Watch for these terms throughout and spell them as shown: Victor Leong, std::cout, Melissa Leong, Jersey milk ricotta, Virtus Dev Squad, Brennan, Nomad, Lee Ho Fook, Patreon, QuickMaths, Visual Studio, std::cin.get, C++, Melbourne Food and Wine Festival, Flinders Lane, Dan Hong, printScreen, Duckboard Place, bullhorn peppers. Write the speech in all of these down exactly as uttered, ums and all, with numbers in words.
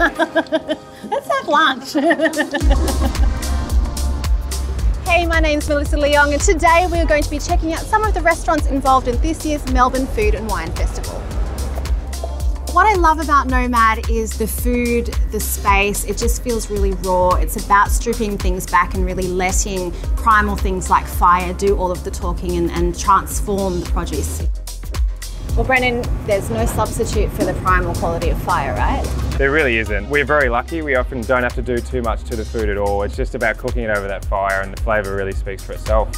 That's not lunch. Hey, my name's Melissa Leong, and today we are going to be checking out some of the restaurants involved in this year's Melbourne Food and Wine Festival. What I love about Nomad is the food, the space, it just feels really raw. It's about stripping things back and really letting primal things like fire do all of the talking and, and transform the produce. Well, Brennan, there's no substitute for the primal quality of fire, right? There really isn't. We're very lucky. We often don't have to do too much to the food at all. It's just about cooking it over that fire, and the flavour really speaks for itself.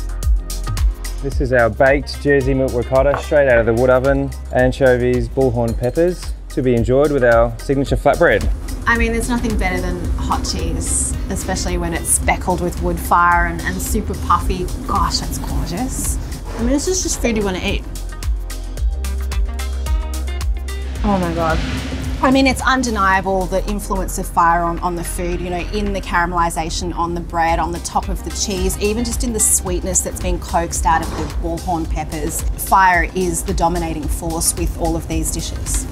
This is our baked Jersey milk ricotta, straight out of the wood oven, anchovies, bullhorn peppers, to be enjoyed with our signature flatbread. I mean, there's nothing better than hot cheese, especially when it's speckled with wood fire and, and super puffy. Gosh, that's gorgeous. I mean, this is just food you want to eat. Oh my God. I mean, it's undeniable the influence of fire on, on the food, you know, in the caramelisation, on the bread, on the top of the cheese, even just in the sweetness that's been coaxed out of the bullhorn peppers. Fire is the dominating force with all of these dishes.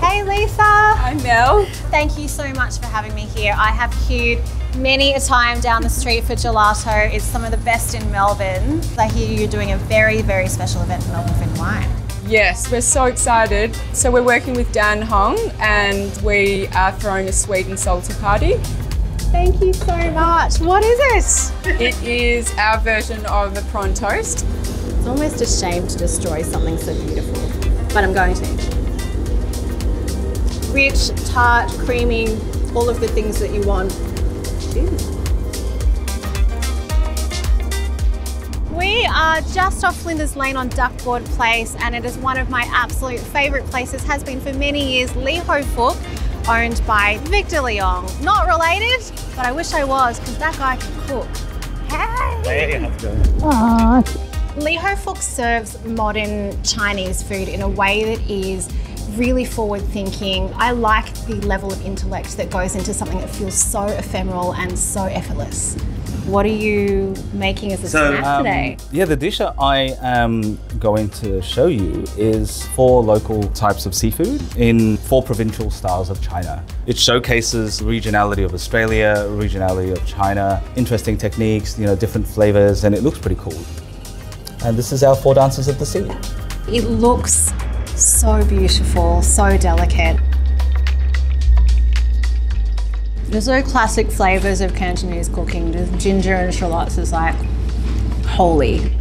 Hey Lisa. Hi Mel. Thank you so much for having me here. I have queued many a time down the street for gelato. It's some of the best in Melbourne. I hear you're doing a very, very special event for Melbourne Food and Wine. Yes, we're so excited. So we're working with Dan Hong and we are throwing a sweet and salty party. Thank you so much. What is it? It is our version of a prawn toast. It's almost a shame to destroy something so beautiful, but I'm going to. Rich, tart, creamy, all of the things that you want. We are just off Flinders Lane on Duckboard Place, and it is one of my absolute favourite places, has been for many years. Lee Ho Fook, owned by Victor Leong. Not related, but I wish I was, because that guy can cook. Hey! Hey, how's it going? Aww. Lee Ho Fook serves modern Chinese food in a way that is really forward thinking. I like the level of intellect that goes into something that feels so ephemeral and so effortless. What are you making as a so, snack um, today? Yeah, the dish that I am going to show you is four local types of seafood in four provincial styles of China. It showcases regionality of Australia, regionality of China, interesting techniques, you know, different flavors, and it looks pretty cool. And this is our four dances of the sea. It looks so beautiful, so delicate. There's no classic flavours of Cantonese cooking, just ginger and shallots is like, holy.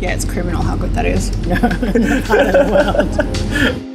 Yeah, it's criminal how good that is. No, no part of the world.